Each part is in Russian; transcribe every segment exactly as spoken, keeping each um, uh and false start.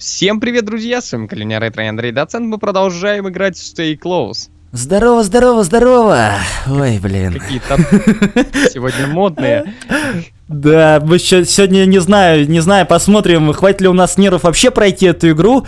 Всем привет, друзья, с вами Калиня Ретро и Андрей Доцент, мы продолжаем играть в Stay Close. Здорово, здорово, здорово! Ой, блин. Какие-то сегодня модные. Да, мы сегодня, не знаю, не знаю, посмотрим, хватит ли у нас нервов вообще пройти эту игру,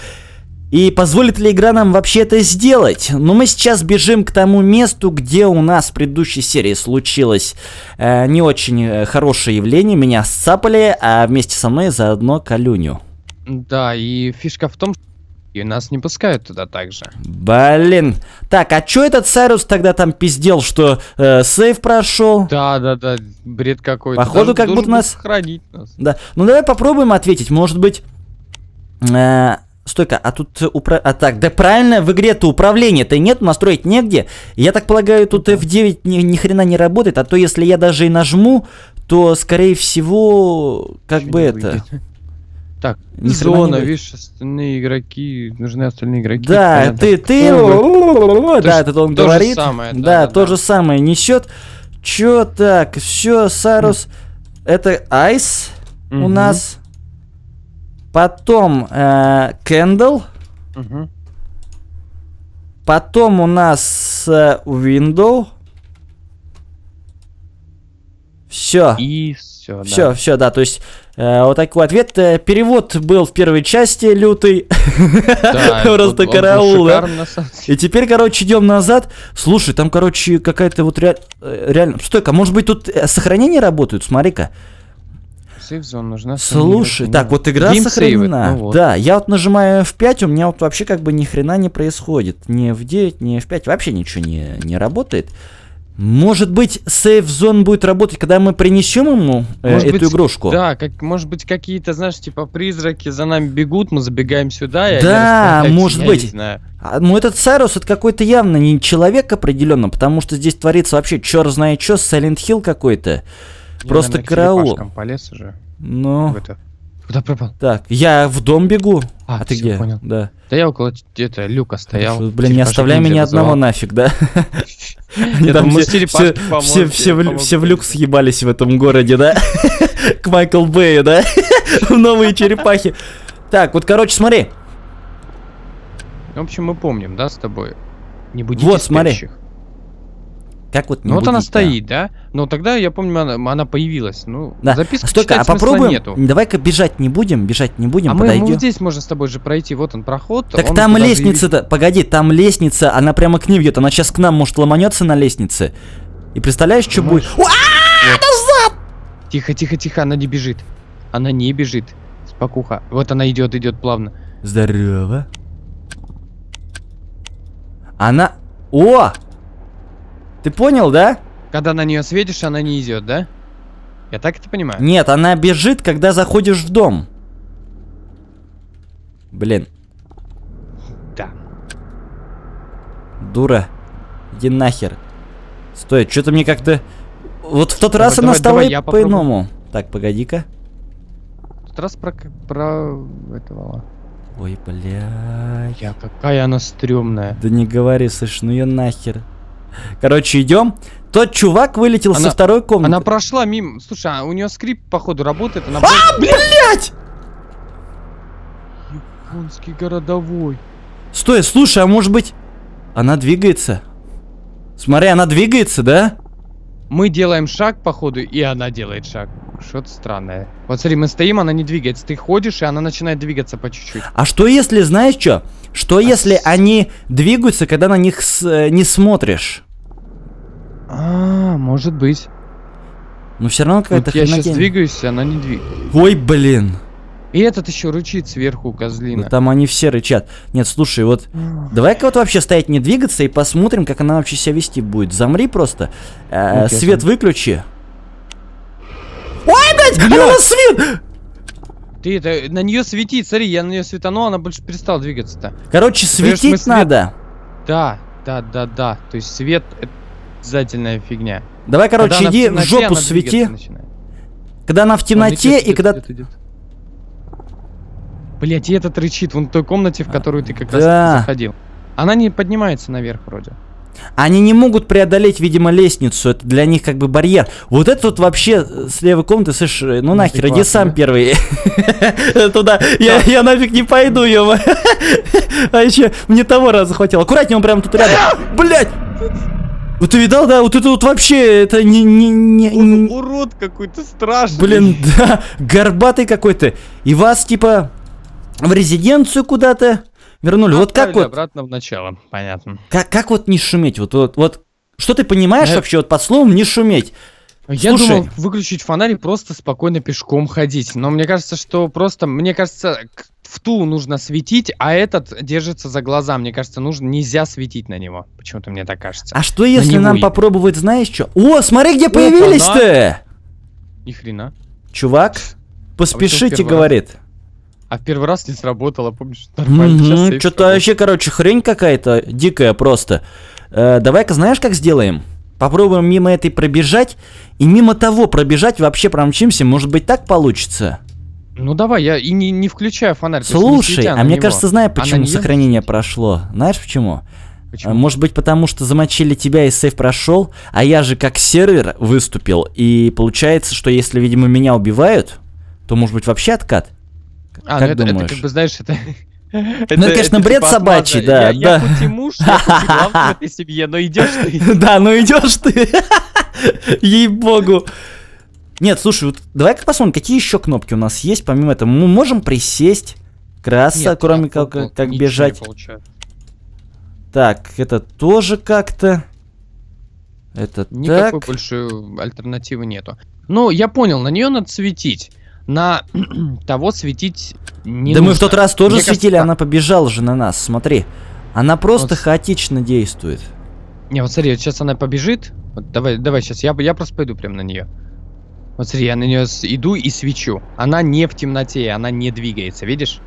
и позволит ли игра нам вообще это сделать. Но мы сейчас бежим к тому месту, где у нас в предыдущей серии случилось э, не очень хорошее явление, меня сцапали, а вместе со мной заодно Калюню. Да, и фишка в том, что нас не пускают туда также. Блин. Так, а чё этот Сайрус тогда там пиздел, что э, сейф прошел? Да, да, да, бред какой-то. Походу, как будто нас... хранить нас. Да. Ну давай попробуем ответить. Может быть... Э... Стойка, а тут упра... А так, да правильно, в игре-то управления-то нет, настроить негде. Я так полагаю, тут эф девять ни, ни хрена не работает, а то если я даже и нажму, то скорее всего... Как бы это... Так, зона, видишь, остальные игроки, нужны остальные игроки. Да, ты, ты, да, это он говорит. Да, то же самое несет. Чё так, все, Сайрус, это Айс у нас. Потом Кэндл. Потом у нас Window. Все. И все, все, да. Все, да, то есть... Вот такой ответ. Перевод был в первой части лютый. Да, просто караул. Шикарно, да? И теперь, короче, идем назад. Слушай, там, короче, какая-то вот ре... реально... Стойка, может быть, тут сохранения работают? Смотри-ка. Сейф-зон нужна. Слушай, так, вот игра сохранена. Ну, вот. Да, я вот нажимаю эф пять, у меня вот вообще как бы ни хрена не происходит. Ни эф девять, ни эф пять, вообще ничего не, не работает. Может быть, сейф-зон будет работать, когда мы принесем ему э, эту быть, игрушку? Да, как, может быть, какие-то, знаешь, типа призраки за нами бегут, мы забегаем сюда. И да, может я быть. А, ну, этот Сайрус, это какой-то явно не человек определенно, потому что здесь творится вообще черт знает что, Silent Hill какой-то. Просто наверное, караул. Полез уже. Ну. Куда пропал? Так, я в дом бегу. А, а ты где? Понял. Да. Да я около где-то люка стоял. Блин, черепашка, не оставляй меня одного называл. Нафиг, да? Все в люк съебались в этом городе, да? К Майкл Бэю, да? В новые черепахи. Так, вот, короче, смотри. В общем, мы помним, да, с тобой? Не будем. Вот, смотри. Как вот ну вот она стоит, да? Но тогда, я помню, она, она появилась. Ну, да. Записка столько, а попробуем. Давай-ка бежать не будем, бежать не будем, а подойдем. Мы, мы здесь можно с тобой же пройти, вот он проход. Так там лестница-то, погоди, там лестница, она прямо к ним идет, она сейчас к нам, может, ломанется на лестнице. И представляешь, что будет? Назад! Тихо-тихо-тихо, она не бежит. Она не бежит, спокуха. Вот она идет, идет плавно. Здорово. Она... О! Ты понял, да? Когда на нее светишь, она не идет, да? Я так это понимаю? Нет, она бежит, когда заходишь в дом. Блин. Да. Дура. Иди нахер. Стой, что-то мне как-то... Вот в тот давай, раз давай, она стала по-иному. Так, погоди-ка. В тот раз про... про... этого... Ой, блядь. Я, какая она стрёмная. Да не говори, слышь, ну ее нахер. Короче, идем. Тот чувак вылетел она, со второй комнаты. Она прошла мимо. Слушай, а у нее скрипт, походу, работает. Она... А, блядь! Японский городовой. Стой, слушай, а может быть... Она двигается. Смотри, она двигается, да? Мы делаем шаг, походу, и она делает шаг. Что-то странное. Вот смотри, мы стоим, она не двигается. Ты ходишь, и она начинает двигаться по чуть-чуть. А что если, знаешь что? Что а если с... они двигаются, когда на них с... не смотришь? А, может быть. Но все равно какая-то вот хрена. Я сейчас двигаюсь, она не двигается. Ой, блин. И этот еще рычит сверху, козлина. Да там они все рычат. Нет, слушай, вот давай-ка вот вообще стоять не двигаться и посмотрим, как она вообще себя вести будет. Замри просто. Э, okay, свет выключи. Ой, блядь, она на свет! Ты это, на нее свети, смотри, я на нее светану, она больше перестала двигаться-то. Короче, светить понимаешь, свет... надо. Да, да, да, да. То есть свет это обязательная фигня. Давай, короче, когда иди в, темноте, в жопу свети. Когда она в темноте идет, и идет, когда... Идет, идет. Блять, и этот рычит вон в той комнате, в которую ты как да. раз заходил. Она не поднимается наверх вроде. Они не могут преодолеть, видимо, лестницу. Это для них как бы барьер. Вот это вот вообще с левой комнаты, слышь, ну нахер, иди сам первый туда. Я нафиг не пойду, ё. А еще мне того раза хватило. Аккуратнее, он прям тут рядом. Блять! Вот ты видал, да? Вот это вот вообще, это не... не, не, не... Урод какой-то страшный. Блин, да, горбатый какой-то. И вас, типа, в резиденцию куда-то вернули. Вот как вот... обратно в начало, понятно. Как, как вот не шуметь? Вот, вот, вот что ты понимаешь я... вообще вот под словом «не шуметь»? Я Слушай. думал выключить фонарь и просто спокойно пешком ходить. Но мне кажется, что просто... Мне кажется... В ту нужно светить, а этот держится за глаза. Мне кажется, нужно, нельзя светить на него. Почему-то мне так кажется. А что если нам и... попробовать, знаешь что? О, смотри, где появились-то! Ни хрена. Чувак, поспешите, а говорит. Раз... А в первый раз не сработало, помнишь? Угу, что-то вообще, короче, хрень какая-то дикая просто. Э, давай-ка, знаешь, как сделаем? Попробуем мимо этой пробежать. И мимо того пробежать вообще промчимся. Может быть, так получится? Ну давай, я и не, не включаю фонарь. Слушай, а мне него. кажется, знаю, почему сохранение ездит? прошло. Знаешь почему? Почему? Может быть, потому что замочили тебя и сейф прошел, а я же как сервер выступил. И получается, что если, видимо, меня убивают, то может быть вообще откат? А, как ну это, думаешь? это как бы, знаешь, это... Ну, это, конечно, это, бред типа, собачий, да. Я, да. я хоть и муж, я хоть и главный в этой семье, но идешь ты. Да, ну идешь ты. Ей-богу. Нет, слушай, вот давай-ка посмотрим, какие еще кнопки у нас есть, помимо этого. Мы можем присесть, краса, Нет, кроме как, как, как бежать. Так, это тоже как-то... Это Никакой так. больше альтернативы нету. Ну, я понял, на нее надо светить. На того светить не Да нужно. мы в тот раз тоже Мне светили, кажется, она побежала же на нас, смотри. Она просто вот. хаотично действует. Не, вот смотри, вот сейчас она побежит. Вот давай, давай сейчас, я, я просто пойду прям на нее. Вот смотри, я на нее иду и свечу. Она не в темноте, она не двигается, видишь?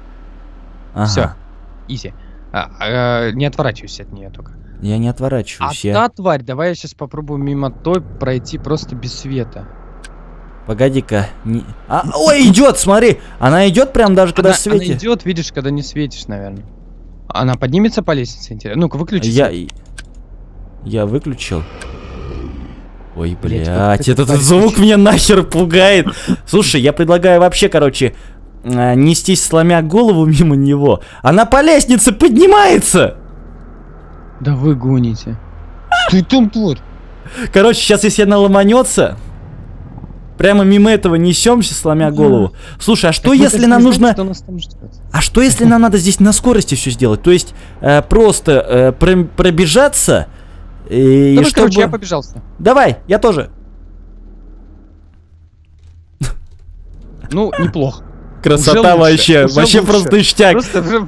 Ага. Все, изи. А, а, не отворачивайся от нее только. Я не отворачиваюсь. А я... та тварь, давай я сейчас попробую мимо той пройти просто без света. Погоди-ка. Не... А, ой, идет, смотри. Она идет прям даже когда она, светит. Она идет, видишь, когда не светишь, наверное. Она поднимется по лестнице, интересно. Ну-ка, выключи. Я... я выключил. Ой, блядь, этот звук меня нахер пугает. Слушай, я предлагаю вообще, короче, нестись, сломя голову мимо него. Она по лестнице поднимается! Да вы гоните. Ты там тварь. Короче, сейчас если она ломанется, прямо мимо этого несемся, сломя голову. Слушай, а что если нам нужно... А что если нам надо здесь на скорости все сделать? То есть просто пробежаться... И Давай, чтобы... короче, я побежался. Давай, я тоже. Ну, неплохо. Красота вообще, вообще просто ништяк.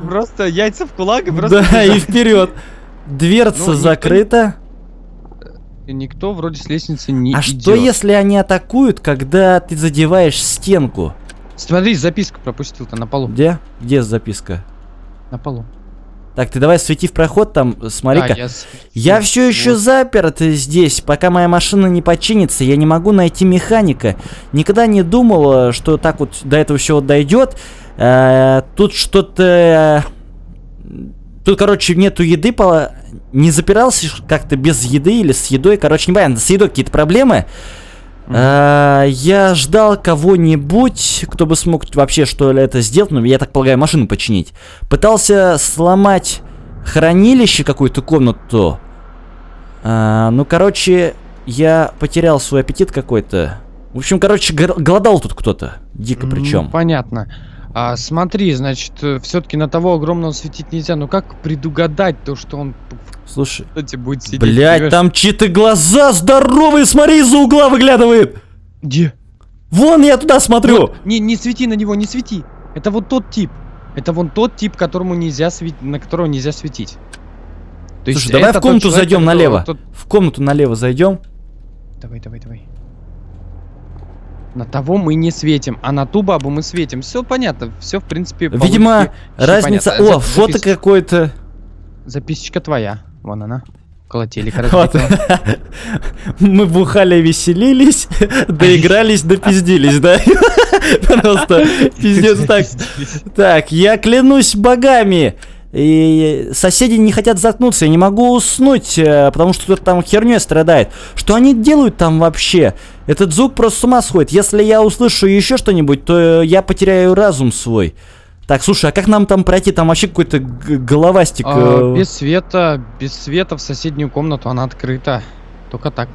Просто яйца в кулак и просто... Да, и вперед. Дверца закрыта. Никто вроде с лестницы не идет. А что если они атакуют, когда ты задеваешь стенку? Смотри, записку пропустил-то на полу. Где? Где записка? На полу. Так, ты давай свети в проход там, смотри-ка. Да, я... я все еще вот. заперт здесь, пока моя машина не починится, я не могу найти механика. Никогда не думал, что так вот до этого все вот дойдет. Э-э- тут что-то... Тут, короче, нету еды, по... не запирался как-то без еды или с едой, короче, непонятно, с едой какие-то проблемы. Uh, я ждал кого-нибудь, кто бы смог вообще что ли это сделать, но ну, я так полагаю, машину починить. Пытался сломать хранилище, какую-то комнату. Uh, ну, короче, я потерял свой аппетит какой-то. В общем, короче, голодал тут кто-то. Дико причем. Ну, понятно. А, смотри, значит, все-таки на того огромного светить нельзя. Ну как предугадать то, что он... Слушай, будет сидеть, блядь, понимаешь? Там чьи-то глаза здоровые, смотри, из-за угла выглядывает. Где? Вон, я туда смотрю. Вот, не, не свети на него, не свети. Это вот тот тип. Это вон тот тип, которому нельзя светить, на которого нельзя светить. То Слушай, есть давай в комнату человек, зайдем налево. Тот... В комнату налево зайдем. Давай, давай, давай. На того мы не светим, а на ту бабу мы светим. Все понятно, все в принципе. Видимо, разница. Понятно. О, Зап фото какое-то. Записочка твоя. Вон она. Колотели, короче. Мы бухали, веселились, доигрались, допиздились, да? Просто пиздец так. Так, я клянусь богами. и соседи не хотят заткнуться, я не могу уснуть, потому что кто-то там херней страдает. Что они делают там вообще? Этот звук просто с ума сходит. Если я услышу еще что-нибудь, то я потеряю разум свой. Так, слушай, а как нам там пройти? Там вообще какой-то головастик. А, без света, без света в соседнюю комнату, она открыта. Только так.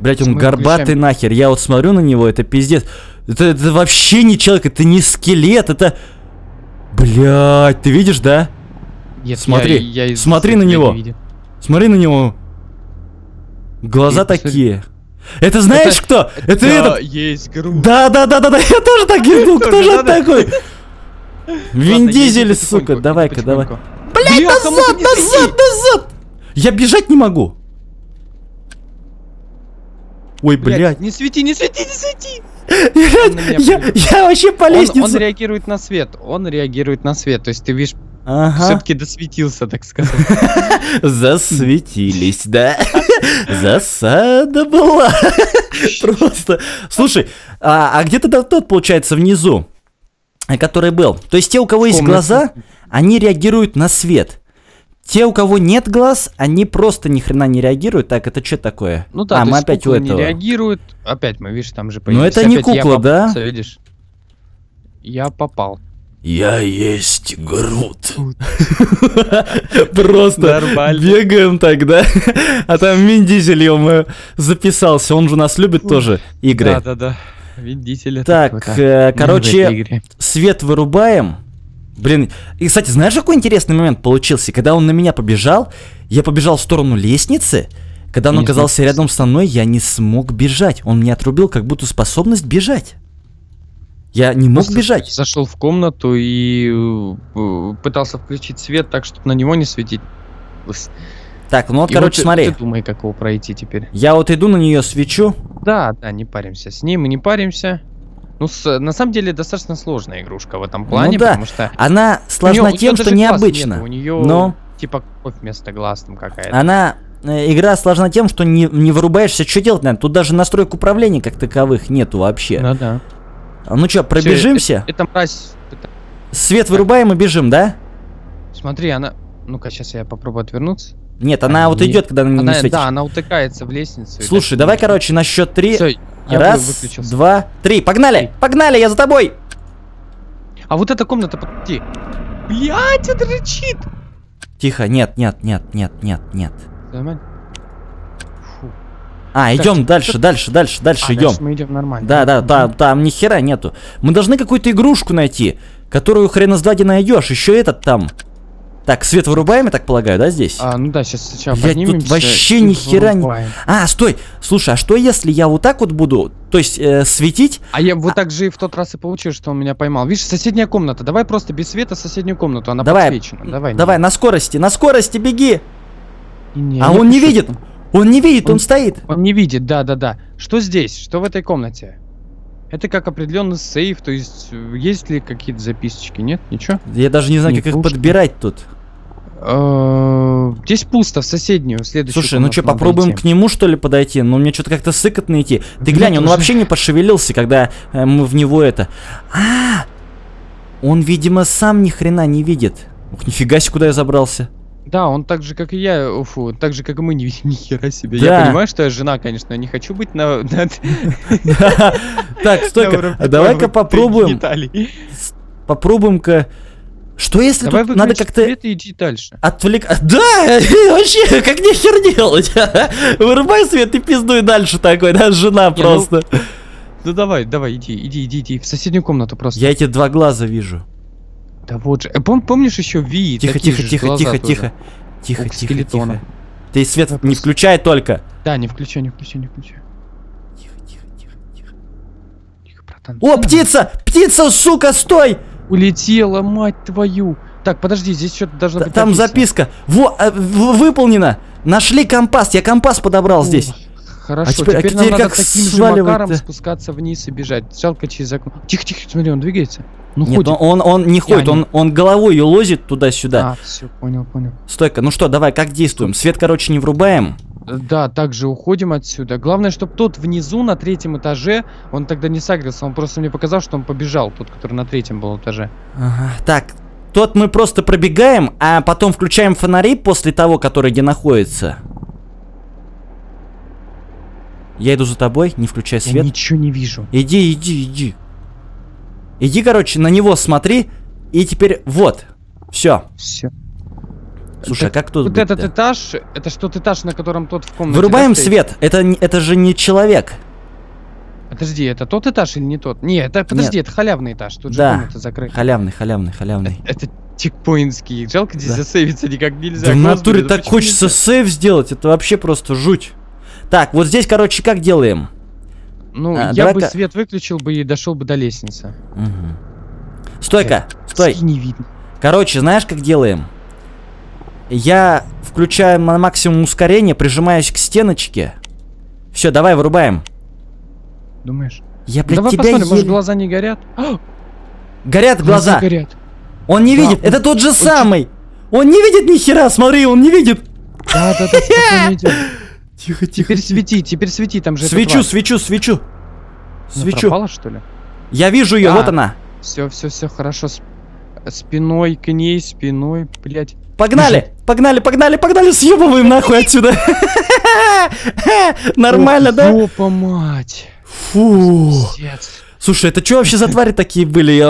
Блять, он горбатый ключами. Нахер. Я вот смотрю на него, это пиздец. Это, это вообще не человек, это не скелет, это... Блять, ты видишь, да? Нет, смотри, я, я смотри на него. Смотри на него. Глаза я такие. Это знаешь это, кто? Это этот. Есть груз. Да, да, да, да, да. Я тоже так иду. Кто же такой? Вин Дизель, сука, давай-ка, давай. Блять, назад, назад, назад! Я бежать не могу. Ой, блять. Не свети, не свети, не свети. Я вообще по лестнице. Он реагирует на свет. Он реагирует на свет. То есть ты видишь, все-таки досветился, так сказать. Засветились, да? Засада была. Просто. Слушай, а где тогда тот, получается, внизу, который был? То есть те, у кого есть глаза, они реагируют на свет. Те, у кого нет глаз, они просто ни хрена не реагируют. Так, это что такое? Ну да, а, мы опять у этого. Не реагируют. Опять мы, видишь, там же появились. Ну это не кукла, да? Видишь? Я попал. Я есть Грут. Просто бегаем тогда. А там Вин Дизель, ё-моё, записался. Он же нас любит тоже, игры. Да-да-да, Вин Дизель. Так, короче, свет вырубаем. Блин, и, кстати, знаешь, какой интересный момент получился? Когда он на меня побежал, я побежал в сторону лестницы. Когда он оказался рядом со мной, я не смог бежать. Он меня отрубил, как будто способность бежать. Я не мог бежать. Зашел в комнату и пытался включить свет так, чтобы на него не светить. Так, ну вот, и короче, вот, смотри. Ты думай, как его пройти теперь. Я вот иду на нее, свечу. Да, да, не паримся с ней, мы не паримся. Ну, с, на самом деле, достаточно сложная игрушка в этом плане, ну, да. Потому что... она сложна у нее, тем, у нее что необычно. Нет, у нее, но... типа, вместо глаз там какая-то. Она... Игра сложна тем, что не, не вырубаешься, что делать надо. Тут даже настроек управления как таковых нету вообще. Ну, да. Ну, что, пробежимся? Все, это, это мразь... Это... Свет так. Вырубаем и бежим, да? Смотри, она... Ну-ка, сейчас я попробую отвернуться. Нет, она а, вот нет. Идет, когда она, она не светит. Да, она утыкается в лестницу. Слушай, так, давай, нет. Короче, на счет три... Все. Я раз, два, три. Погнали! Эй. Погнали, я за тобой! А вот эта комната, подожди. Блять, это рычит! Тихо, нет, нет, нет, нет, нет, нет. А, так, идем что, дальше, что? дальше, дальше, дальше, а, идем. Дальше мы идем нормально. Да, да, да, там ни хера нету. Мы должны какую-то игрушку найти, которую хрена с дади найдешь. Еще этот там. Так, свет вырубаем, я так полагаю, да, здесь? А, ну да, сейчас сейчас поднимемся. Тут вообще ни хера не... А, стой! Слушай, а что если я вот так вот буду, то есть, э, светить? А я вот так же и в тот раз и получил, что он меня поймал. Видишь, соседняя комната. Давай просто без света соседнюю комнату, она давай, подсвечена. Давай, давай, на скорости, на скорости беги! Не, а он не пишу. видит! Он не видит, он, он стоит! Он не видит, да-да-да. Что здесь? Что в этой комнате? Это как определенный сейф, то есть, есть ли какие-то записочки? Нет? Ничего? Я даже не знаю, не как пушки. их подбирать тут. Здесь пусто, в соседнюю, следующую. Слушай, ну что, попробуем к нему, что ли, подойти? Ну, мне что-то как-то сыкотно идти. Ты глянь, он вообще не пошевелился, когда мы в него это... А! Он, видимо, сам ни хрена не видит. Ух, нифига себе, куда я забрался. Да, он так же, как и я, уфу, так же, как и мы, не видим ни хера себе. Да. Я понимаю, что я жена, конечно, я не хочу быть на... Так, стой-ка, давай-ка попробуем. Попробуем-ка... Что если давай тут надо как-то отвлекать? Да, вообще, как ни хер делать? Вырубай свет и пиздуй дальше такой, да, жена не, просто. Ну... ну давай, давай, иди, иди, иди, иди, в соседнюю комнату просто. Я эти два глаза вижу. Да вот же, Пом помнишь еще Ви? Тихо, тихо, тихо, тихо, тихо, тихо, Ох, тихо, тихо. Ты свет Вопрос. не включай только. Да, не включай, не включай, не включай. Тихо, тихо, тихо, тихо. Тихо, братан. О, птица, птица, сука, стой! Улетела, мать твою. Так, подожди, здесь что-то должно быть. Там записка. Во, выполнено. Нашли компас. Я компас подобрал здесь. Хорошо. А теперь, а теперь нам теперь надо таким же макаром спускаться вниз и бежать. Жалко через окно. Тихо, тихо, смотри, он двигается. Ну, Нет, ходит. Он, он, он не ходит, не... он, он головой и лозит туда-сюда. А, все, понял, понял. Стойка, ну что, давай, как действуем? Свет, короче, не врубаем. Да, также уходим отсюда. Главное, чтобы тот внизу на третьем этаже, он тогда не сагрился, он просто мне показал, что он побежал, тот, который на третьем был этаже. Ага, так, Тот мы просто пробегаем, а потом включаем фонари после того, который где находится. Я иду за тобой, не включай свет. Я ничего не вижу. Иди, иди, иди. Иди, короче, на него смотри. И теперь вот. Все. Все. Слушай, а как тут вот быть, этот да? этаж, это что, этаж, на котором тот в комнате... Вырубаем да, свет. Это, это же не человек. Подожди, это тот этаж или не тот? Не, это, подожди, Нет. это халявный этаж. Тут да. же комната закрыта. халявный, халявный, халявный. Это, это чекпоинтский. Жалко, здесь да. засейвиться никак нельзя. Да в натуре так хочется нельзя? сейв сделать. Это вообще просто жуть. Так, вот здесь, короче, как делаем? Ну, а, я бы свет выключил бы и дошел бы до лестницы. Угу. Стой-ка, стой. Не видно. Короче, знаешь, как делаем? Я включаю на максимум ускорение, прижимаюсь к стеночке. Все, давай, вырубаем. Думаешь? Я, блядь, давай тебя посмотрим, еле... может, глаза не горят? Горят глаза. глаза. Горят. Он не да, видит. Он... Это тот же он... самый. Он не видит ни хера, смотри, он не видит. Да, да, да, Тихо, тихо. Теперь свети, теперь свети, там же. Свечу, свечу, свечу. Свечу. Пропала, что ли? Я вижу ее, а, вот она. Все, все, все, хорошо. Спиной к ней, спиной, блядь. Погнали! Погнали, погнали, погнали! Съебываем нахуй отсюда! Нормально, да? Опа, мать! Фу! Слушай, это что вообще за твари такие были?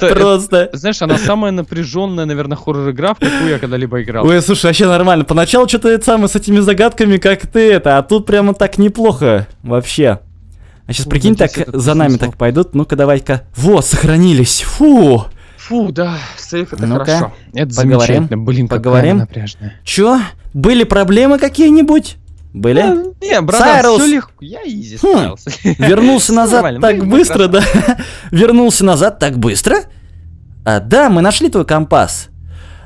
Просто. Знаешь, она самая напряженная, наверное, хоррор-игра, в какую я когда-либо играл. Ой, слушай, вообще нормально. Поначалу что-то это самое с этими загадками, как ты это, а тут прямо так неплохо вообще. А сейчас прикинь, так за нами так пойдут. Ну-ка, давай-ка. Вот, сохранились. Фу. Фу, да, сейф, это хорошо. Это замечательно. Блин, поговорим. Чё? Были проблемы какие-нибудь? Были? А, не, брат, все легко. Я изи справился. Хм. Вернулся назад так быстро, да? Вернулся назад так быстро? А, да, мы нашли твой компас.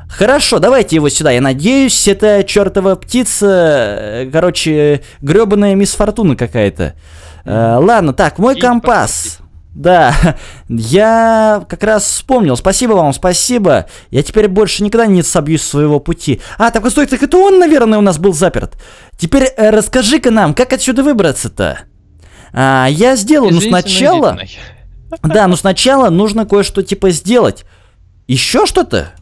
Хорошо, давайте его сюда. Я надеюсь, это чертова птица, короче, гребаная мисс Фортуна какая-то. А, ладно, так, мой компас. Да, я как раз вспомнил. Спасибо вам, спасибо. Я теперь больше никогда не собьюсь своего пути. А, так вот, стой, так это он, наверное, у нас был заперт. Теперь э, расскажи-ка нам, как отсюда выбраться-то? А, я сделал, но сначала... Да, но сначала нужно кое-что типа сделать. Еще что-то?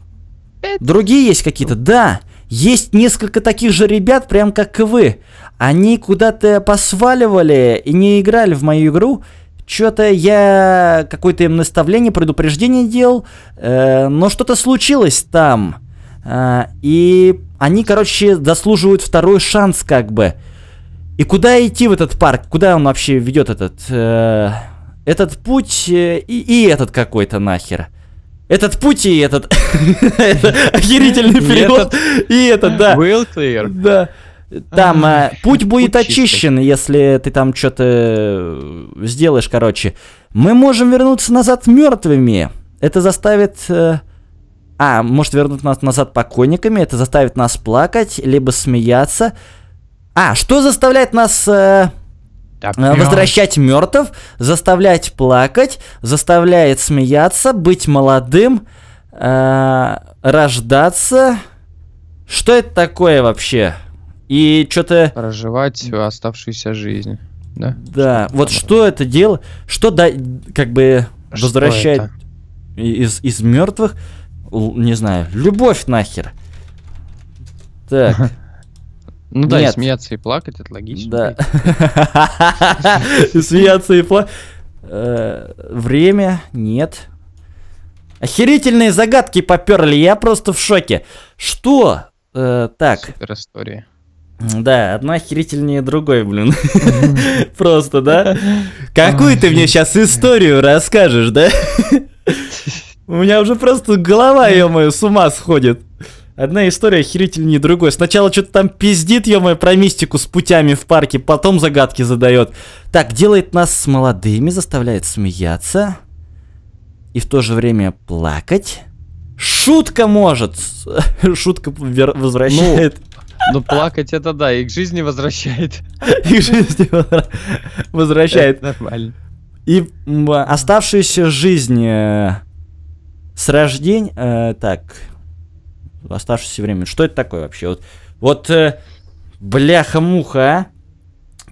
Другие есть какие-то, да. Есть несколько таких же ребят, прям как и вы. Они куда-то посваливали и не играли в мою игру. Что-то я какое-то им наставление, предупреждение делал, э, но что-то случилось там. Э, и они, короче, заслуживают второй шанс, как бы. И куда идти в этот парк? Куда он вообще ведет этот... Э, этот путь э, и, и этот какой-то нахер. Этот путь и этот... Охерительный перевод. И этот, да. Will clear. Да. Там а, путь будет путь очищен, чистый. Если ты там что-то сделаешь, короче. Мы можем вернуться назад мертвыми. Это заставит... А, может вернуть нас назад покойниками. Это заставит нас плакать, либо смеяться. А, что заставляет нас э, возвращать мертвых? Заставлять плакать, заставляет смеяться, быть молодым, э, рождаться. Что это такое вообще? И что-то... Проживать оставшуюся жизнь. Да, да. Что вот надо. Что это дело, что да, как бы что возвращает это? из, из мертвых, не знаю, любовь нахер. Так. Ну да, и смеяться и плакать, это логично. Да. Смеяться и плакать. Время нет. Охерительные загадки поперли, я просто в шоке. Что? Так. Супер история. Да, одна охерительнее другой, блин. Просто, да? Какую ты мне сейчас историю расскажешь, да? У меня уже просто голова, ё-моё, с ума сходит. Одна история охерительнее другой. Сначала что-то там пиздит, ё-моё, про мистику с путями в парке, потом загадки задает. Так, делает нас с молодыми, заставляет смеяться и в то же время плакать. Шутка может. Шутка возвращает... Ну, плакать это да, и к жизни возвращает. И к жизни возвращает. Нормально. И оставшуюся жизнь с рождения... Так, оставшееся время. Что это такое вообще? Вот, бляха-муха, а.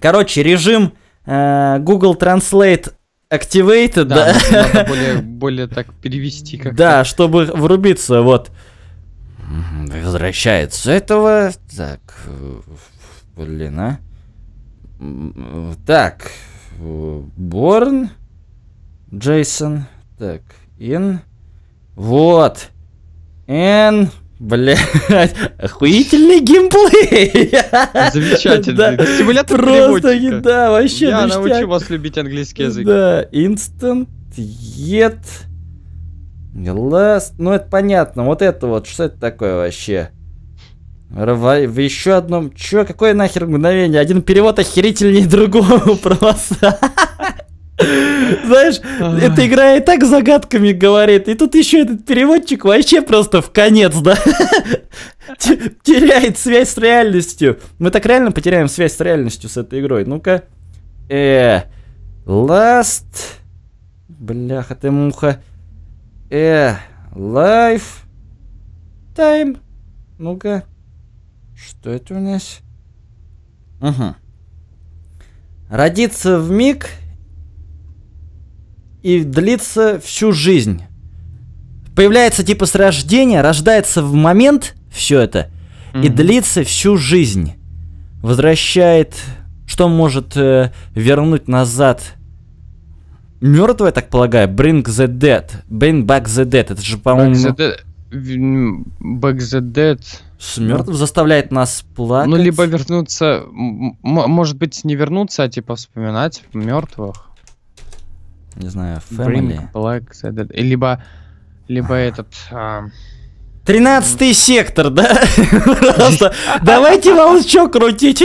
Короче, режим Google Translate Activate, да. да. Надо более, более так перевести как-то. Да, чтобы врубиться, вот. Возвращается этого. Так. Блин, а. Так. Born. Джейсон. Так. In. Вот. In. Блять, охуительный геймплей! Замечательный. Да. Симулятор просто переводчика. Да, вообще. Я ништяк. Научу вас любить английский язык. Да, instant, yet, last. Ну, это понятно. Вот это вот, что это такое вообще? Рва... В еще одном... Чё, какое нахер мгновение? Один перевод охерительнее другого просто. Знаешь, эта игра и так загадками говорит, и тут еще этот переводчик вообще просто в конец, да? Теряет связь с реальностью. Мы так реально потеряем связь с реальностью с этой игрой. Ну-ка. Э. Last. Бляха ты муха. Э. Life. Time. Ну-ка. Что это у нас? Угу. Родиться в миг. И длится всю жизнь. Появляется типа с рождения, рождается в момент все это. Mm-hmm. И длится всю жизнь. Возвращает. Что может э, вернуть назад? Мертвое, так полагаю. Bring the dead. Bring back the dead. Это же, по-моему. Back the dead. Back the dead. Смертв заставляет нас плакать. Ну, либо вернуться. Может быть, не вернуться, а типа вспоминать мертвых. Не знаю, Family. Black, либо, либо этот... Тринадцатый а... сектор, да? Просто давайте волчок крутить.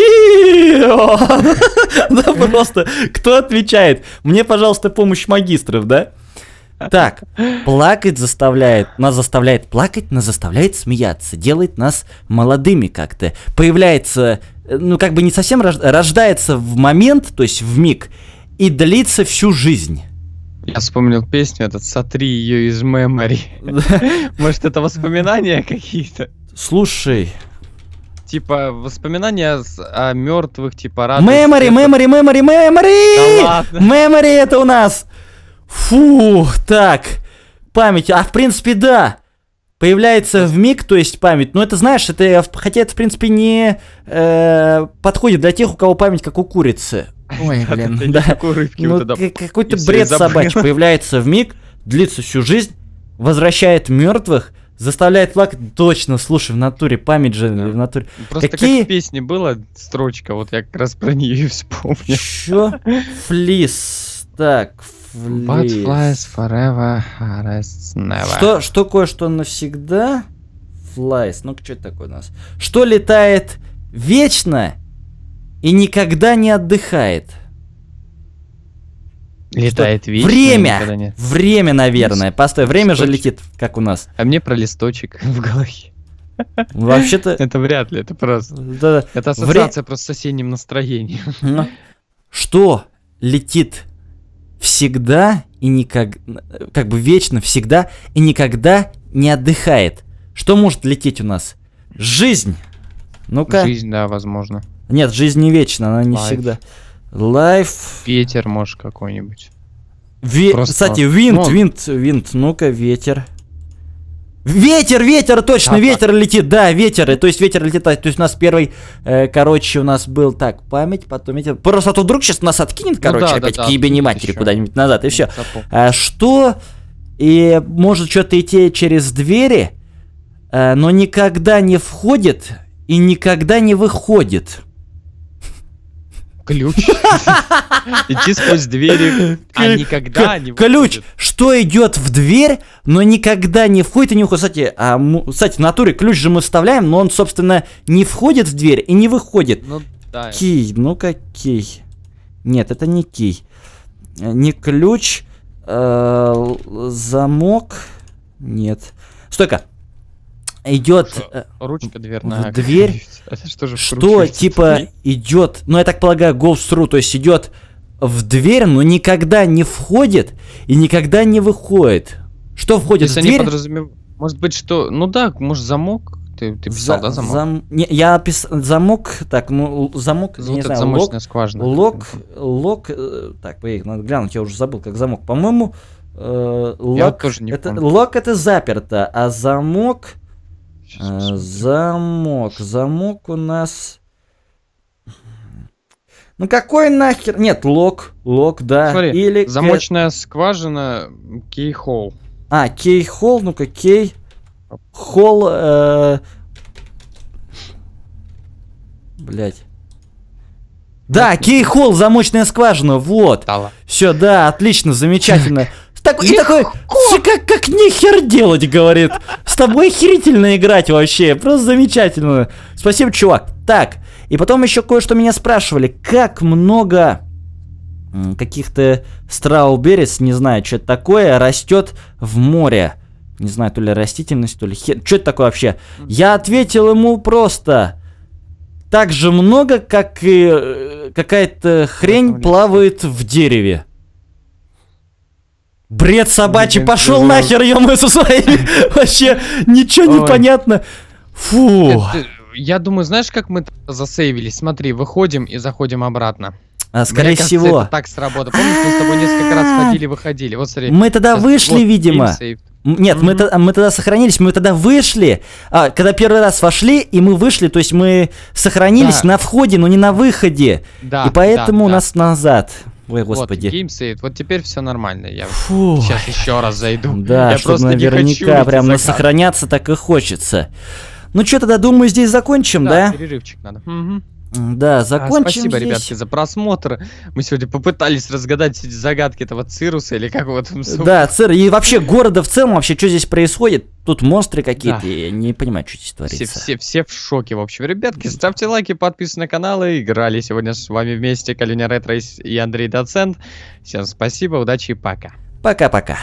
Да просто, кто отвечает? Мне, пожалуйста, помощь магистров, да? Так, плакать заставляет, нас заставляет плакать, нас заставляет смеяться, делает нас молодыми как-то. Появляется, ну как бы не совсем, рождается в момент, то есть в миг, и длится всю жизнь. Я вспомнил песню этот, сотри ее из мемори. Может, это воспоминания какие-то? Слушай. Типа воспоминания о мертвых, типа радости. Мемори, мемори, мемори, мемори! Мемори это у нас. Фу, так. Память. А в принципе, да. Появляется в миг, то есть память. Но это, знаешь, это, хотя это в принципе не э, подходит для тех, у кого память как у курицы. Ой, блин, да. Какой-то бред собачий. Появляется в миг, длится всю жизнь, возвращает мертвых, заставляет плакать. Точно, слушай, в натуре память же, в натуре. Просто как в песне была строчка, вот я как раз про нее вспомнил. Чё? Флис. Так, флис. Butterflies forever, rests never. Что, что кое-что навсегда? Flies. Ну-ка, что это такое у нас? Что летает вечно? И никогда не отдыхает. Летает вечно. Время! Не... Время, наверное. Постой, время листочек же летит, как у нас. А мне про листочек в голове. Вообще-то... Это вряд ли, это просто... Да. Это ассоциация Вре... просто с осенним настроением. Но... Что летит всегда и никогда... Как бы вечно, всегда и никогда не отдыхает. Что может лететь у нас? Жизнь! Ну-ка. Жизнь, да, возможно. Нет, жизнь не вечна, она не Life. Всегда. Life. Ветер, может, какой-нибудь. Ве... Просто... Кстати, винт, ну... винт, винт. Ну-ка, ветер. Ветер, ветер, точно, а, ветер так летит. Да, ветер, то есть ветер летит. То есть у нас первый, э, короче, у нас был, так, память, потом ветер. Просто а то вдруг сейчас нас откинет, короче, ну, да, опять да, да, к ебени матери куда-нибудь назад, и все. А, что? И может что-то идти через двери, а, но никогда не входит и никогда не выходит. Ключ. Идти сквозь двери, а никогда не ключ. Что идет в дверь, но никогда не входит и не уходит. Кстати, а, кстати, в натуре ключ же мы вставляем, но он, собственно, не входит в дверь и не выходит. Ну, да. Кий, ну-ка, кий. Нет, это не кий. Не ключ. Э, замок. Нет. Стойка. Идет ручка дверная. Дверь. Что, же что типа идет, ну я так полагаю, go through, то есть идет в дверь, но никогда не входит и никогда не выходит. Что входит в дверь? Подразумев... Может быть, что, ну да, может замок, Ты, ты писал, За, да, замок? Зам... Не, я писал замок, так, ну, замок, вот не знаю, замочная лок, скважина. Лок, лок, э, так, поехали, надо глянуть, я уже забыл, как замок. По-моему, э, лок, вот это, лок это заперто, а замок, э, замок, замок у нас... Ну какой нахер? Нет, лок, лок, да. Смотри, или замочная кэт... скважина, кейхол. А, кейхол, ну-ка, кей... Холл... Э... Блять. Да, кейхол, замочная скважина, вот. Все, да, отлично, замечательно. Такой, и такой, как, как нехер делать, говорит. С тобой охерительно играть вообще, просто замечательно. Спасибо, чувак. Так, и потом еще кое-что меня спрашивали. Как много каких-то страуберис, не знаю, что это такое, растет в море. Не знаю, то ли растительность, то ли хер... Что это такое вообще? Я ответил ему просто. Так же много, как и какая-то хрень плавает в дереве. Бред собачий, пошел нахер, ё-моё, со своими. Вообще, ничего не понятно. Фу. Я думаю, знаешь, как мы засейвились? Смотри, выходим и заходим обратно. А, скорее Мне кажется, всего. Это так сработало. Помнишь, мы с тобой несколько раз ходили, выходили. Вот смотри. Мы тогда вышли, видимо. Нет, мы тогда сохранились, мы тогда вышли. Когда первый раз вошли, и мы вышли, то есть мы сохранились на входе, но не на выходе. И поэтому у нас назад. Ой, господи. Вот, геймсейв. Вот теперь все нормально. Я Фу. сейчас еще раз зайду. Да, я просто наверняка прям на сохраняться так и хочется. Ну что, тогда, думаю, здесь закончим, да? Да, перерывчик надо. Угу. Да, закончим. А, спасибо, здесь. Ребятки, за просмотр. Мы сегодня попытались разгадать загадки этого Сайруса или как его там зовут. Да, Сайрус. И вообще города в целом, вообще, что здесь происходит? Тут монстры какие-то, да. Я не понимаю, что здесь творится. Все, все, все в шоке, в общем. Ребятки, ставьте лайки, подписывайтесь на канал. И играли сегодня с вами вместе Коленя Ретро и Андрей Доцент. Всем спасибо, удачи и пока. Пока-пока.